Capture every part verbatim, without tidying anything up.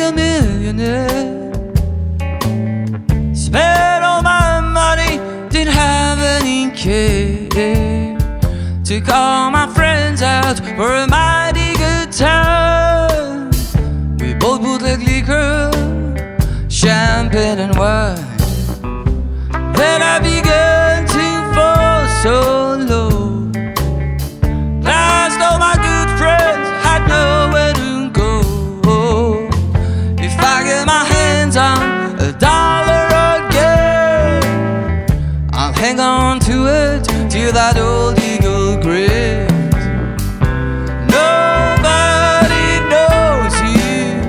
A millionaire, spent all my money, didn't have any care. Took all my friends out for a mighty good time. We both bootleg liquor, champagne and wine. Then I began to fall so low. Last all my good friends had nowhere to. A dollar again, I'll hang on to it till that old eagle graves. Nobody knows you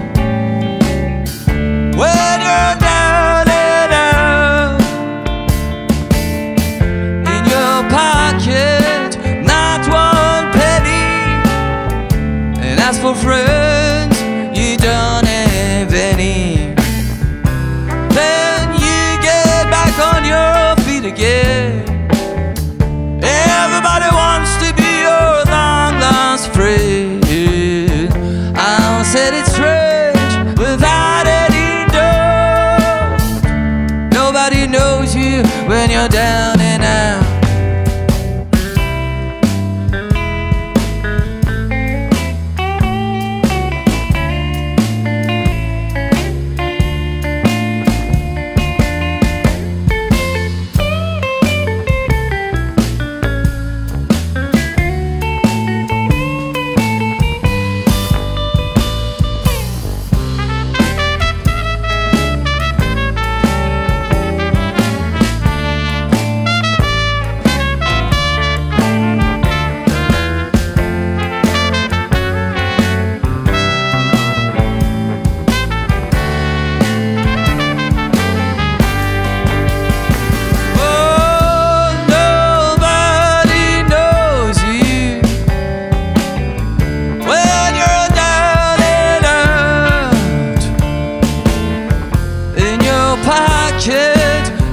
when you're down and out. In your pocket, not one penny. And as for friends, you don't have any. Again, everybody wants to be your long lost friend. I'll set it straight without any doubt. Nobody knows you when you're down and out.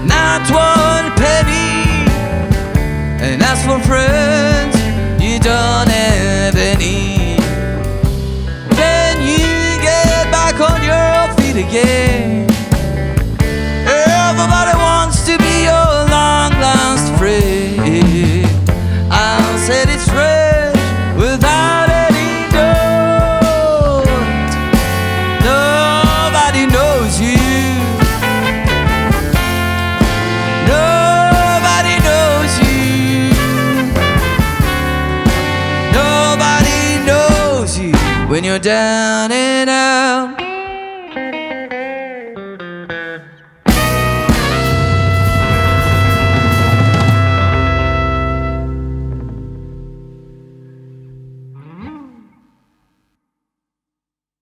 Not one penny, and as for friends, you don't have any. Then you get back on your feet again. Everybody wants to be your long lost friend. I'll set it straight without any doubt. Nobody knows you. When you're down and out.